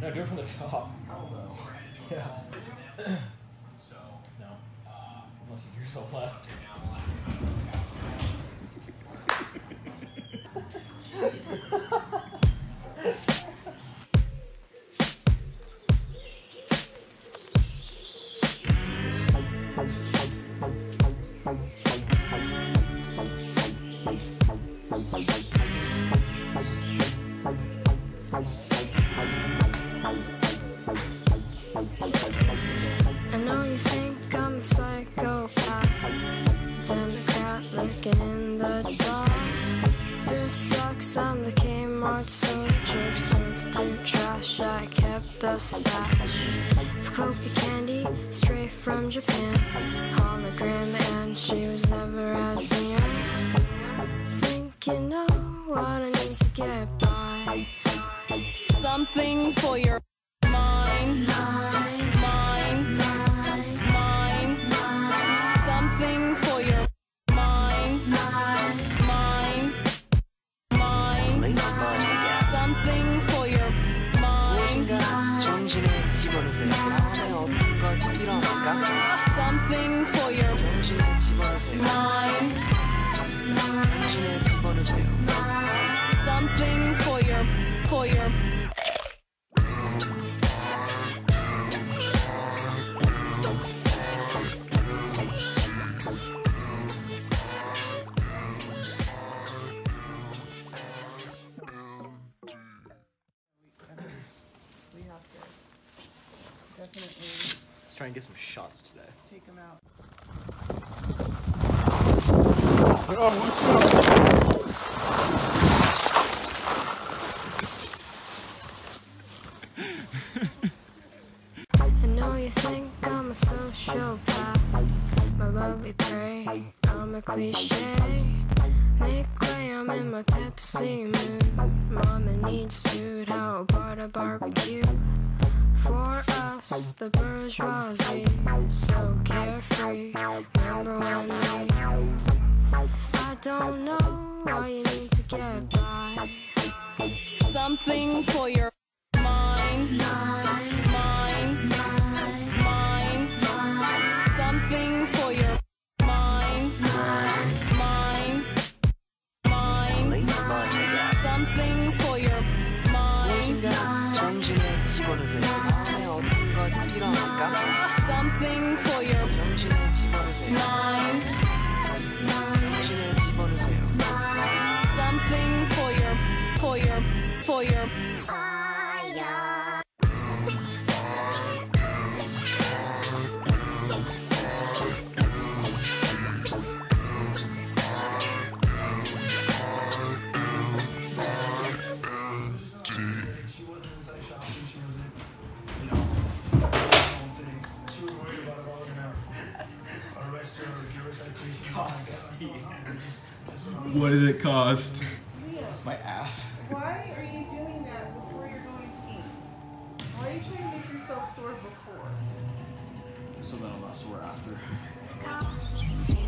No, do it from the top. Elbow. Yeah. No. Unless if you're to the left. I know you think I'm a psychopath, Democrat lurking in the dark. This sucks, I'm the Kmart soldier, soaked in trash. I kept the stash of coca candy, straight from Japan. Hologram, and she was never as near. Think you know what I need to get by. Something for your mind. Something for your mind. Something for your mind. Something for your mind. Something for your Definitely. Let's try and get some shots today. Take them out. Oh, what's up? I know you think I'm a sociopath. My lovely prey, I'm a cliche. Make way, I'm in my Pepsi mood. Mama needs food, how about a barbecue? For us, the bourgeoisie, so carefree. Remember when I don't know what you need to get by. Something for your mind. Something for your mind. Something for your mind. Something for your mind. Something for your fire. What did it cost? Leo, my ass. Why are you doing that before you're going skiing? Why are you trying to make yourself sore before? So that I'll not sore after.